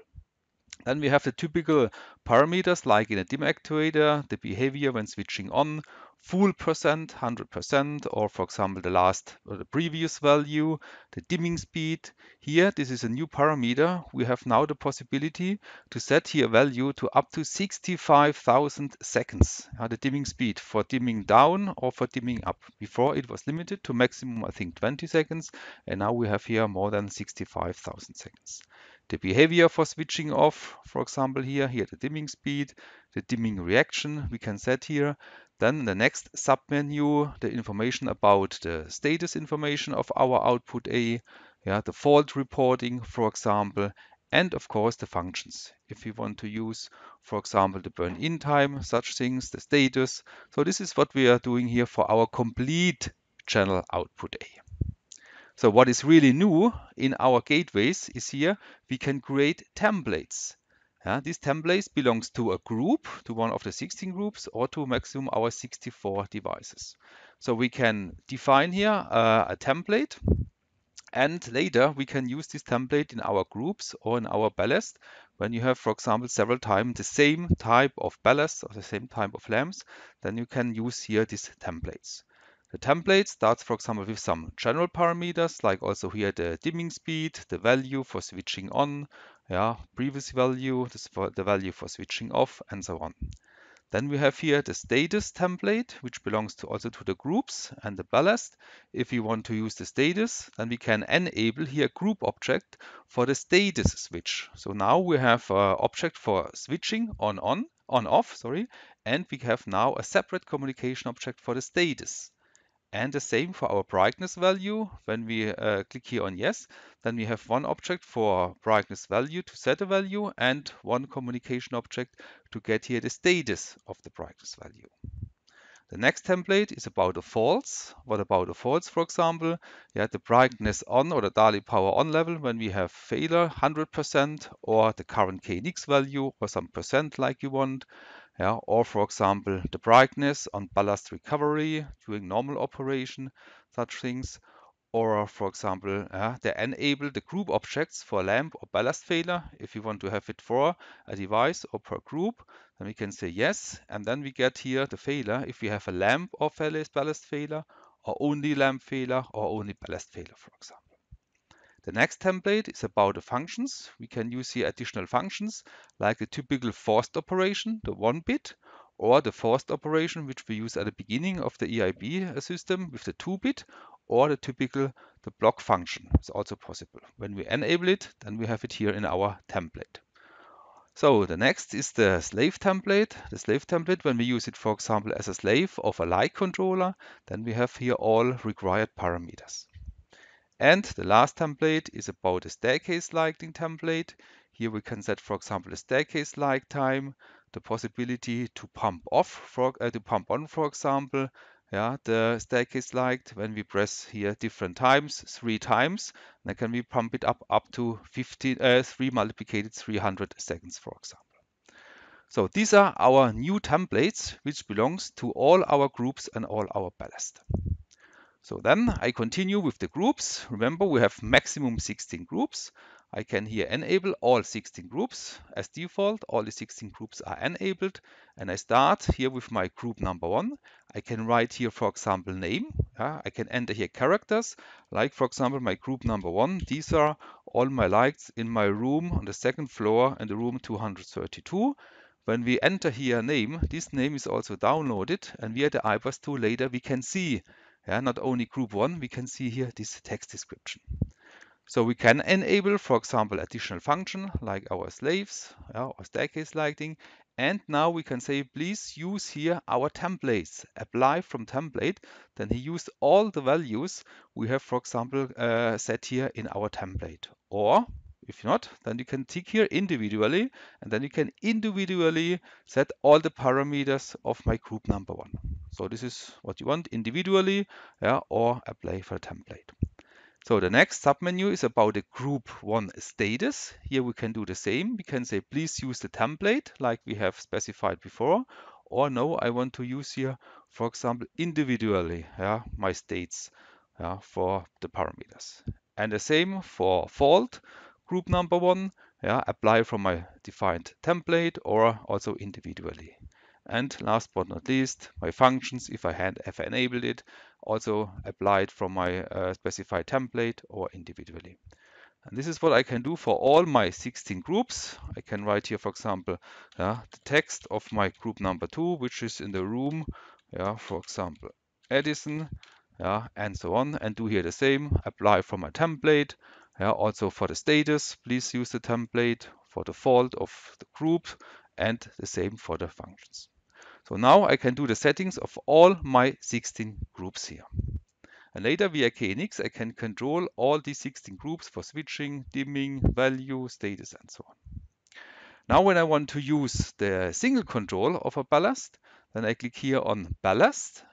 Then we have the typical parameters like in a dim actuator, the behavior when switching on, full percent, one hundred percent, or for example the last or the previous value, the dimming speed. Here, this is a new parameter. We have now the possibility to set here value to up to sixty-five thousand seconds, uh, the dimming speed for dimming down or for dimming up. Before it was limited to maximum, I think, twenty seconds, and now we have here more than sixty-five thousand seconds. The behavior for switching off, for example, here, here the dimming speed, the dimming reaction we can set here. Then the next submenu, the information about the status information of our output A, yeah, the fault reporting, for example, and of course the functions. If you want to use, for example, the burn-in time, such things, the status. So this is what we are doing here for our complete channel output A. So what is really new in our gateways is here, we can create templates. Yeah, these templates belongs to a group, to one of the sixteen groups, or to maximum our sixty-four devices. So we can define here uh, a template, and later we can use this template in our groups or in our ballast. When you have, for example, several times the same type of ballast or the same type of lamps, then you can use here these templates. The template starts, for example, with some general parameters, like also here the dimming speed, the value for switching on, yeah, previous value, the value for switching off, and so on. Then we have here the status template, which belongs to also to the groups and the ballast. If you want to use the status, then we can enable here a group object for the status switch. So now we have an object for switching on, on, on, off, sorry, and we have now a separate communication object for the status. And the same for our brightness value. When we uh, click here on yes, then we have one object for brightness value to set a value and one communication object to get here the status of the brightness value. The next template is about a false. What about a false, for example? Yeah, the brightness on or the DALI power on level when we have failure, one hundred percent, or the current K N X value or some percent like you want. Yeah, or for example, the brightness on ballast recovery during normal operation, such things. Or for example, uh, they enable the group objects for lamp or ballast failure. If you want to have it for a device or per group, then we can say yes. And then we get here the failure if we have a lamp or ballast failure, or only lamp failure, or only ballast failure, for example. The next template is about the functions. We can use here additional functions like the typical forced operation, the one bit, or the forced operation which we use at the beginning of the E I B system with the two bit, or the typical the block function is also possible. When we enable it, then we have it here in our template. So the next is the slave template. The slave template, when we use it, for example, as a slave of a L I controller, then we have here all required parameters. And the last template is about a staircase lighting template. Here we can set, for example, a staircase light time, the possibility to pump off, for, uh, to pump on, for example, yeah, the staircase light when we press here different times, three times, then can we pump it up up to fifteen, uh, three multiplied three hundred seconds, for example. So these are our new templates, which belongs to all our groups and all our ballast. So then I continue with the groups. Remember, we have maximum sixteen groups. I can here enable all sixteen groups. As default, all the sixteen groups are enabled. And I start here with my group number one. I can write here, for example, name. Yeah, I can enter here characters. Like, for example, my group number one. These are all my lights in my room on the second floor and the room two hundred thirty-two. When we enter here name, this name is also downloaded. And via the i-bus tool later, we can see Yeah, not only group one, we can see here this text description. So we can enable, for example, additional function like our slaves yeah, or staircase lighting. And now we can say, please use here our templates, apply from template. Then he used all the values we have, for example, uh, set here in our template. Or if not, then you can tick here individually, and then you can individually set all the parameters of my group number one. So this is what you want individually, yeah, or apply for a template. So the next submenu is about the group one status. Here we can do the same. We can say, please use the template like we have specified before, or no, I want to use here, for example, individually, yeah, my states yeah, for the parameters. And the same for fault. Group number one, yeah, apply from my defined template or also individually. And last but not least, my functions, if I have enabled it, also applied from my uh, specified template or individually. And this is what I can do for all my sixteen groups. I can write here, for example, yeah, the text of my group number two, which is in the room, yeah, for example, Edison, yeah, and so on, and do here the same, apply from my template. Yeah, also for the status, please use the template for the fault of the group and the same for the functions. So now I can do the settings of all my sixteen groups here. And later via K N X, I can control all these sixteen groups for switching, dimming, value, status, and so on. Now when I want to use the single control of a ballast, then I click here on Ballast.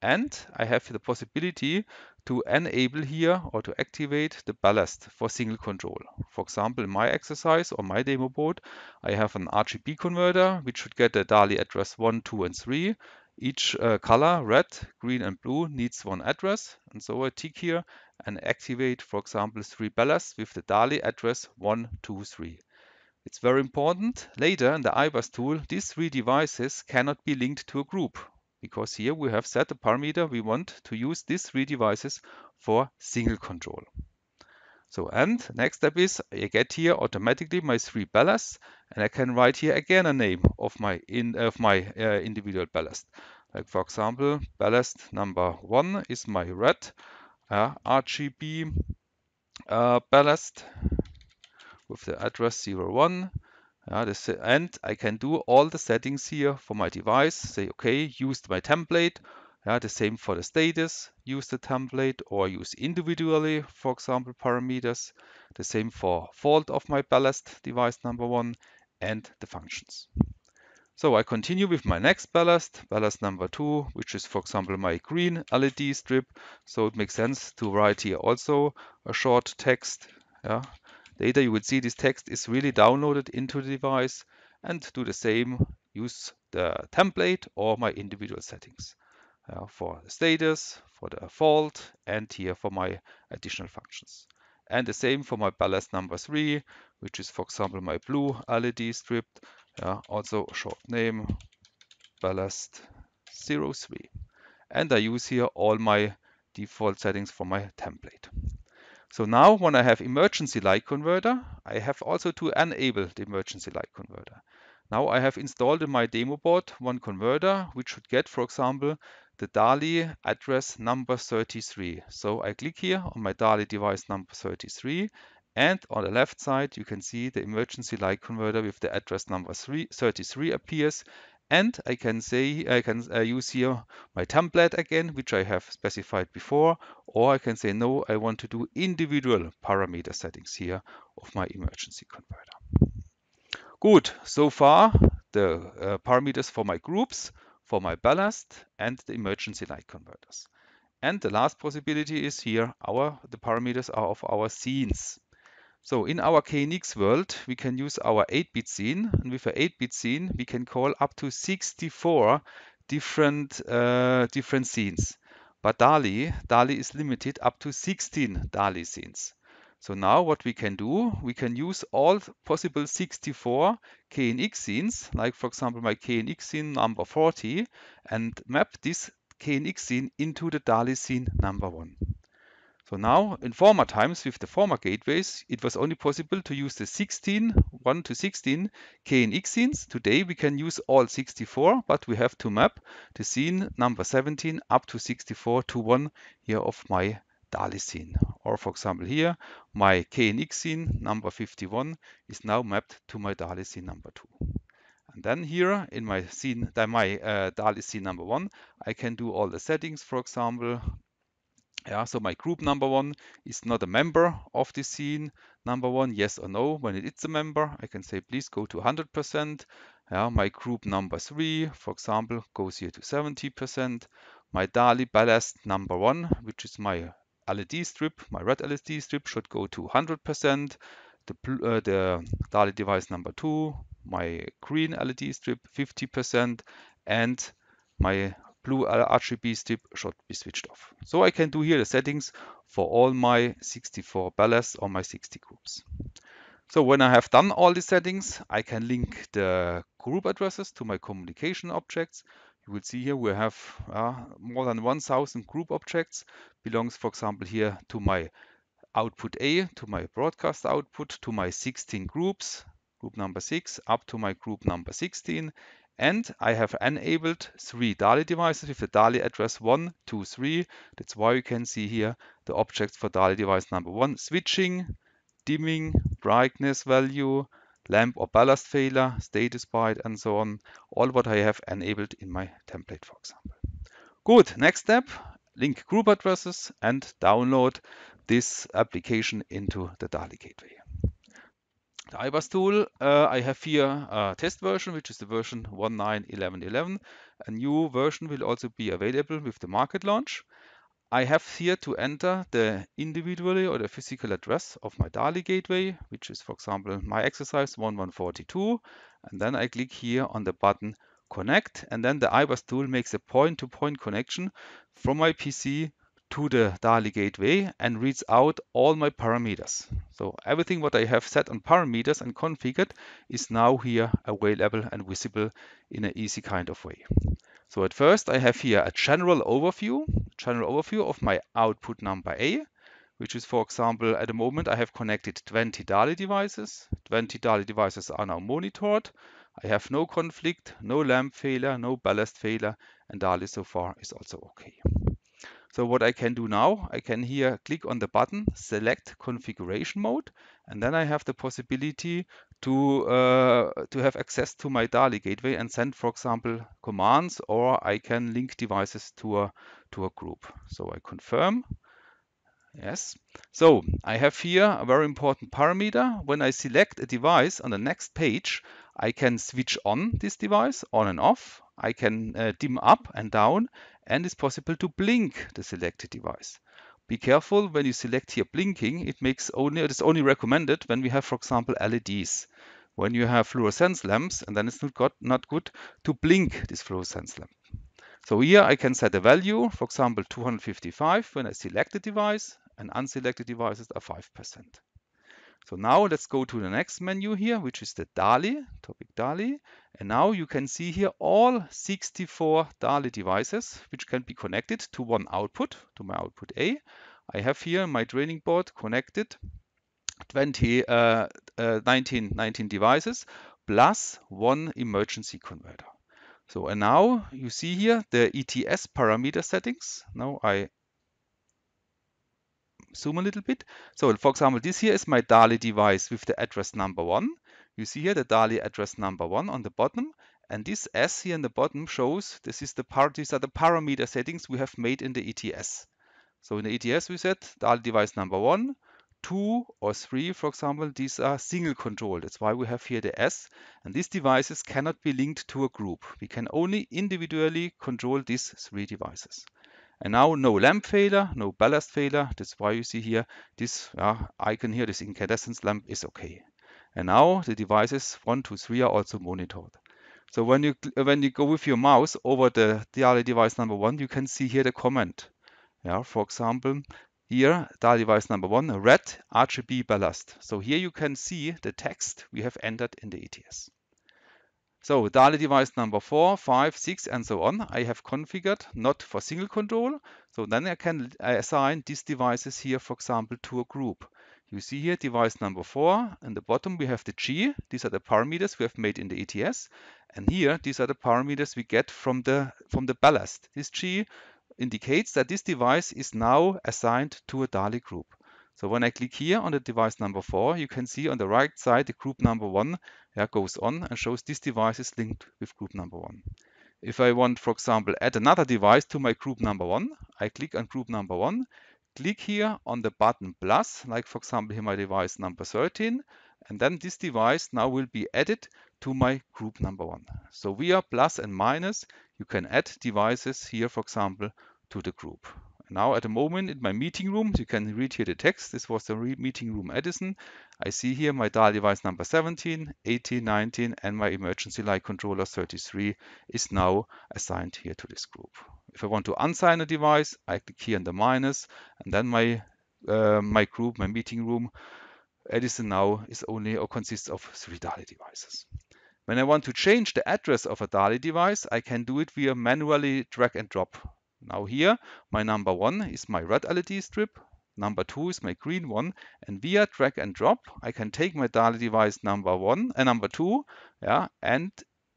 And I have the possibility to enable here or to activate the ballast for single control. For example, in my exercise or my demo board, I have an R G B converter, which should get the DALI address one, two, and three. Each uh, color, red, green, and blue, needs one address. And so I tick here and activate, for example, three ballasts with the DALI address one, two, three. It's very important. Later in the i-bus tool, these three devices cannot be linked to a group, because here we have set the parameter we want to use these three devices for single control. So, and next step is I get here automatically my three ballasts, and I can write here again a name of my in of my uh, individual ballast. Like, for example, ballast number one is my red uh, R G B uh, ballast with the address zero one. Yeah, this, and I can do all the settings here for my device, say, okay, used my template, yeah, the same for the status, use the template or use individually, for example, parameters, the same for fault of my ballast device number one and the functions. So I continue with my next ballast, ballast number two, which is, for example, my green L E D strip. So it makes sense to write here also a short text. Yeah. Later you would see this text is really downloaded into the device, and do the same, use the template or my individual settings uh, for the status, for the fault, and here for my additional functions. And the same for my ballast number three, which is, for example, my blue L E D strip, uh, also a short name, ballast zero three. And I use here all my default settings for my template. So now when I have emergency light converter, I have also to enable the emergency light converter. Now I have installed in my demo board one converter, which should get, for example, the DALI address number thirty-three. So I click here on my DALI device number thirty-three, and on the left side you can see the emergency light converter with the address number thirty-three appears, and I can say I can uh, use here my template again, which I have specified before, or I can say no, I want to do individual parameter settings here of my emergency converter. Good, so far the uh, parameters for my groups, for my ballast and the emergency light converters. And the last possibility is here, our the parameters are of our scenes. So in our K N X world, we can use our eight bit scene, and with an eight bit scene, we can call up to sixty-four different, uh, different scenes. But DALI, DALI is limited up to sixteen DALI scenes. So now what we can do, we can use all possible sixty-four K N X scenes, like for example my K N X scene number forty, and map this K N X scene into the DALI scene number one. So now in former times with the former gateways, it was only possible to use the sixteen, one to sixteen K N X scenes. Today we can use all sixty-four, but we have to map the scene number seventeen up to sixty-four to one here of my DALI scene. Or for example here, my K N X scene number fifty-one is now mapped to my DALI scene number two. And then here in my scene, my uh, DALI scene number one, I can do all the settings, for example. Yeah, so my group number one is not a member of the scene number one, yes or no. When it's a member, I can say please go to one hundred percent. Yeah, my group number three, for example, goes here to seventy percent. My DALI ballast number one, which is my L E D strip, my red L E D strip should go to one hundred percent. The, uh, the DALI device number two, my green L E D strip fifty percent, and my blue R G B strip should be switched off. So I can do here the settings for all my sixty-four ballasts or my sixty groups. So when I have done all these settings, I can link the group addresses to my communication objects. You will see here we have uh, more than one thousand group objects. Belongs, for example, here to my output A, to my broadcast output, to my sixteen groups, group number six, up to my group number sixteen. And I have enabled three DALI devices with the DALI address one, two, three. That's why you can see here the objects for DALI device number one, switching, dimming, brightness value, lamp or ballast failure, status byte, and so on. All what I have enabled in my template, for example. Good, next step, link group addresses and download this application into the DALI gateway. The i-bus tool, uh, I have here a test version, which is the version one nine eleven eleven. A new version will also be available with the market launch. I have here to enter the individually or the physical address of my DALI gateway, which is, for example, my exercise one one four two. And then I click here on the button Connect, and then the i-bus tool makes a point-to-point connection from my P C to the DALI gateway and reads out all my parameters. So everything what I have set on parameters and configured is now here available and visible in an easy kind of way. So at first I have here a general overview, general overview of my output number A, which is, for example, at the moment I have connected twenty DALI devices. twenty DALI devices are now monitored. I have no conflict, no lamp failure, no ballast failure, and DALI so far is also okay. So what I can do now, I can here click on the button, select configuration mode, and then I have the possibility to, uh, to have access to my DALI gateway and send, for example, commands, or I can link devices to a, to a group. So I confirm. Yes. So I have here a very important parameter. When I select a device on the next page, I can switch on this device, on and off. I can uh, dim up and down, and it's possible to blink the selected device. Be careful when you select here blinking, it makes only, it is only recommended when we have, for example, L E Ds. When you have fluorescence lamps, and then it's not, got, not good to blink this fluorescence lamp. So here I can set a value, for example, two hundred fifty-five when I select the device, and unselected devices are five percent. So now let's go to the next menu here, which is the DALI, topic DALI. And now you can see here all sixty-four DALI devices, which can be connected to one output, to my output A. I have here my training board connected, twenty, uh, uh, nineteen, nineteen devices plus one emergency converter. So, and now you see here the E T S parameter settings. Now I zoom a little bit. So, for example, this here is my DALI device with the address number one. You see here the DALI address number one on the bottom. And this S here in the bottom shows this is the part, these are the parameter settings we have made in the E T S. So in the E T S we said DALI device number one, two or three, for example, these are single controlled. That's why we have here the S. And these devices cannot be linked to a group. We can only individually control these three devices. And now no lamp failure, no ballast failure. That's why you see here this uh, icon here, this incandescent lamp is okay. And now the devices one, two, three are also monitored. So when you when you go with your mouse over the DALI device number one, you can see here the comment. Yeah, for example, here DALI device number one, red R G B ballast. So here you can see the text we have entered in the E T S. So DALI device number four, five, six and so on, I have configured not for single control. So then I can assign these devices here, for example, to a group. You see here device number four, in the bottom we have the G, these are the parameters we have made in the E T S, and here these are the parameters we get from the from the ballast. This G indicates that this device is now assigned to a DALI group. So when I click here on the device number four, you can see on the right side the group number one yeah, goes on and shows this device is linked with group number one. If I want, for example, add another device to my group number one, I click on group number one, click here on the button plus, like for example here my device number thirteen, and then this device now will be added to my group number one. So via plus and minus you can add devices here, for example, to the group. Now at the moment in my meeting room, you can read here the text, this was the meeting room Edison. I see here my DALI device number seventeen, eighteen, nineteen and my emergency light controller thirty-three is now assigned here to this group. If I want to unsign a device, I click here on the minus and then my uh, my group, my meeting room Edison now is only or consists of three DALI devices. When I want to change the address of a DALI device, I can do it via manually drag and drop. Now here, my number one is my red L E D strip, number two is my green one, and via drag and drop, I can take my DALI device number one and uh, number two, yeah, and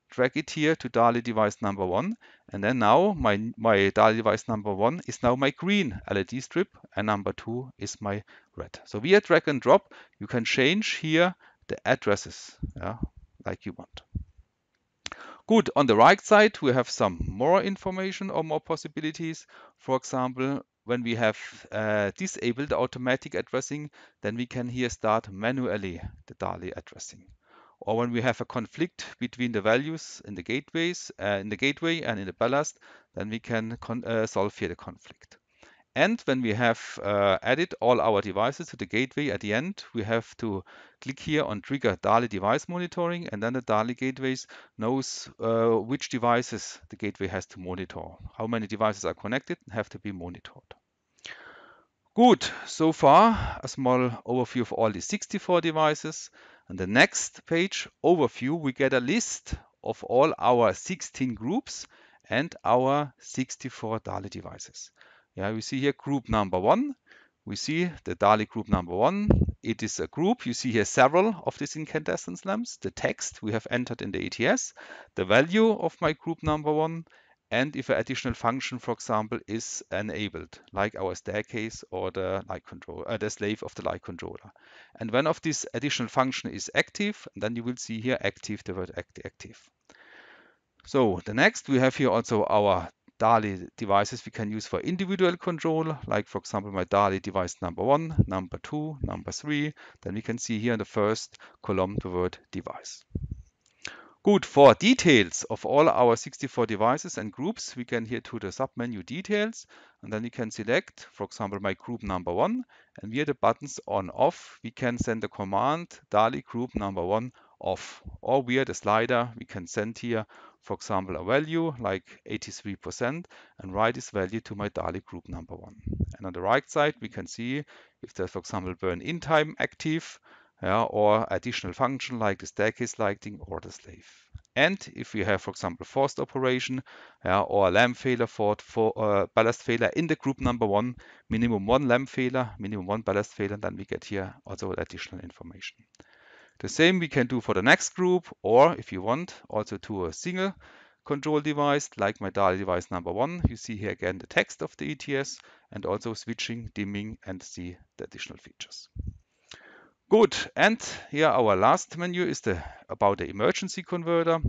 drag it here to DALI device number one. And then now my, my DALI device number one is now my green L E D strip, and number two is my red. So via drag and drop, you can change here the addresses, yeah, like you want. Good, on the right side, we have some more information or more possibilities. For example, when we have uh, disabled automatic addressing, then we can here start manually the DALI addressing. Or when we have a conflict between the values in the gateways, uh, in the gateway and in the ballast, then we can con uh, solve here the conflict. And when we have uh, added all our devices to the gateway at the end, we have to click here on Trigger DALI Device Monitoring, and then the DALI Gateways knows uh, which devices the gateway has to monitor. How many devices are connected and have to be monitored. Good, so far a small overview of all these sixty-four devices. And the next page, Overview, we get a list of all our sixteen groups and our sixty-four DALI devices. Yeah, we see here group number one. We see the DALI group number one. It is a group. You see here several of these incandescent lamps, the text we have entered in the E T S, the value of my group number one, and if an additional function, for example, is enabled, like our staircase or the light control, uh, the slave of the light controller. And when of this additional function is active, then you will see here active, the word active. So the next we have here also our DALI devices we can use for individual control, like for example my DALI device number one, number two, number three. Then we can see here in the first column the word device. Good, for details of all our sixty-four devices and groups, we can here to the submenu details, and then we can select, for example, my group number one, and via the buttons on off, we can send the command DALI group number one off, or via the slider, we can send here, for example, a value like eighty-three percent and write this value to my DALI group number one. And on the right side, we can see if there's, for example, burn-in time active, yeah, or additional function like the staircase lighting or the slave. And if we have, for example, forced operation yeah, or a lamp failure for, for uh, ballast failure in the group number one, minimum one lamp failure, minimum one ballast failure, and then we get here also additional information. The same we can do for the next group, or if you want, also to a single control device, like my DALI device number one. You see here again the text of the E T S and also switching, dimming, and see the additional features. Good, and here our last menu is the about the emergency converter.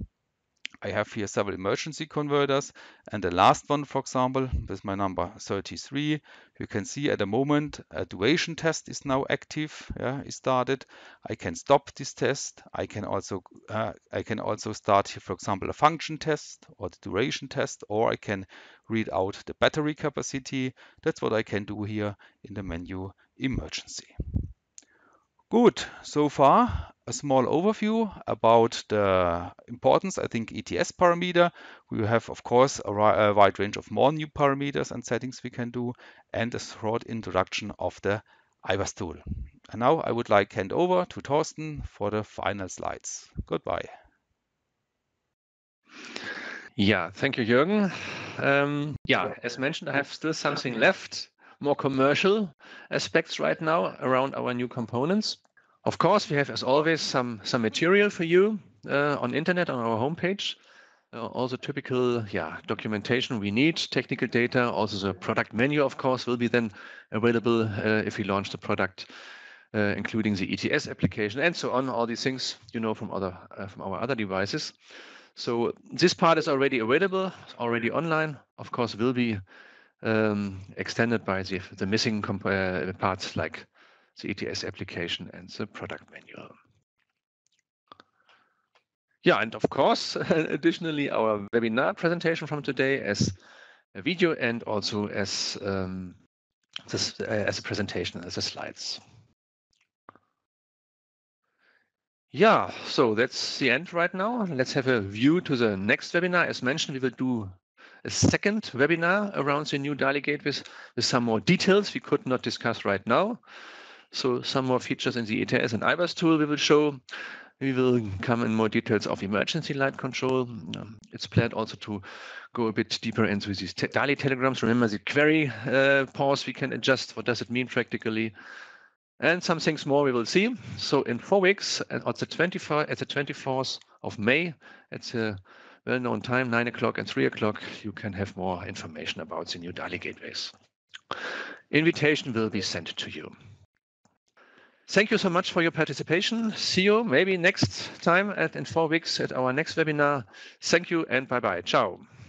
I have here several emergency converters, and the last one, for example, with my number thirty-three. You can see at the moment a duration test is now active, yeah, is started. I can stop this test. I can also uh, I can also start here, for example, a function test or the duration test, or I can read out the battery capacity. That's what I can do here in the menu emergency. Good, so far a small overview about the importance, I think, E T S parameter. We have, of course, a, a wide range of more new parameters and settings we can do, and a short introduction of the i-bus tool. And now I would like to hand over to Thorsten for the final slides. Goodbye. Yeah, thank you, Jürgen. Um, yeah, as mentioned, I have still something left. More commercial aspects right now around our new components. Of course, we have, as always, some some material for you uh, on internet, on our homepage. Uh, all the typical yeah, documentation we need, technical data, also the product menu, of course, will be then available uh, if we launch the product, uh, including the E T S application and so on, all these things you know from, other, uh, from our other devices. So this part is already available, already online, of course, will be Um, extended by the, the missing uh, parts like the E T S application and the product manual. Yeah, and of course, additionally, our webinar presentation from today as a video and also as, um, this, uh, as a presentation, as the slides. Yeah, so that's the end right now. Let's have a view to the next webinar. As mentioned, we will do a second webinar around the new DALI Gateways with some more details we could not discuss right now. So some more features in the E T S and i-bus tool we will show. We will come in more details of emergency light control. Um, it's planned also to go a bit deeper into these te DALI telegrams. Remember the query uh, pause we can adjust. What does it mean practically? And some things more we will see. So in four weeks, at the twenty-fourth of May, at the well-known time, nine o'clock and three o'clock, you can have more information about the new DALI Gateways. Invitation will be sent to you. Thank you so much for your participation. See you maybe next time at, in four weeks at our next webinar. Thank you and bye-bye. Ciao.